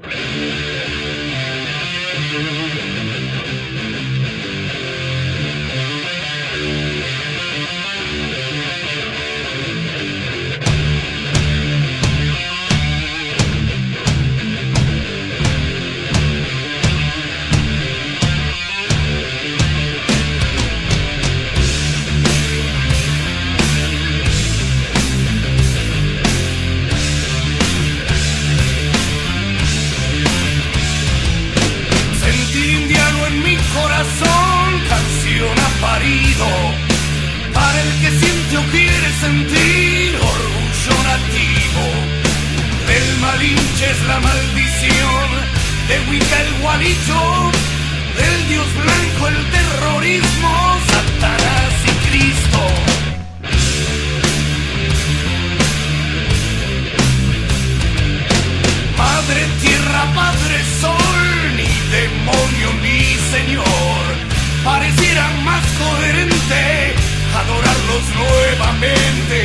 Para el que siente o quiere sentir orgullo nativo. Del Malinche es la maldición, de Wicca el gualicho, del dios blanco el terrorismo, Satanás y Cristo. Madre tierra, padre sol, ni demonio ni señor. Pareciera más coherente adorarlos nuevamente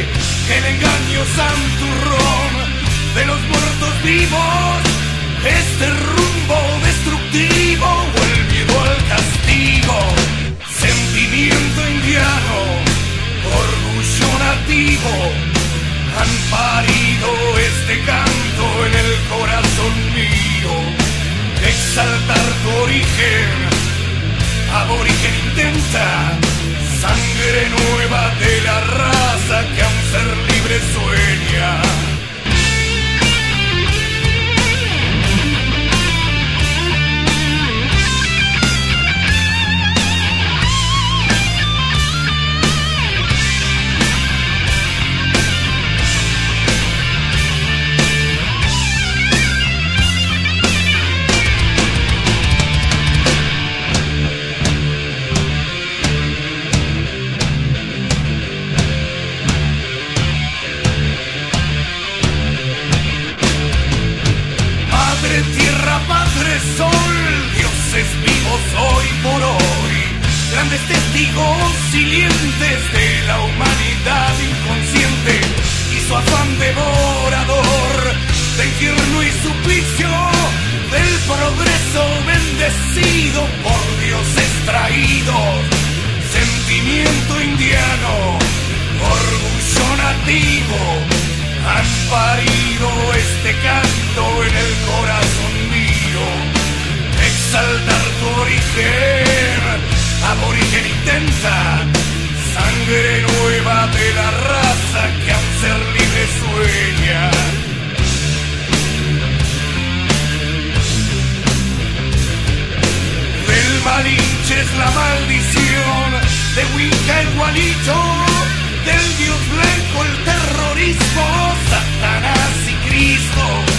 que el engaño santurrón de los muertos vivos, este rumbo destructivo o el miedo al castigo. Sentimiento indiano, orgullo nativo, han parido este canto en el corazón mío. Exaltar tu origen, aborigen intenta, sangre nueva de la raza que a un ser libre sueña. Padre Sol, dioses vivos hoy por hoy, grandes testigos silentes de la humanidad inconsciente y su afán devorador de infierno y suplicio, del progreso bendecido por dioses traídos. Sentimiento indiano, orgullo nativo, han parido este canto en el corazón. Exaltar tu origen, aborigen intenta, sangre nueva de la raza que a un ser libre sueña. Del Malinche es la maldición, de Wicca el gualicho, del dios blanco el terrorismo, Satanás y Cristo.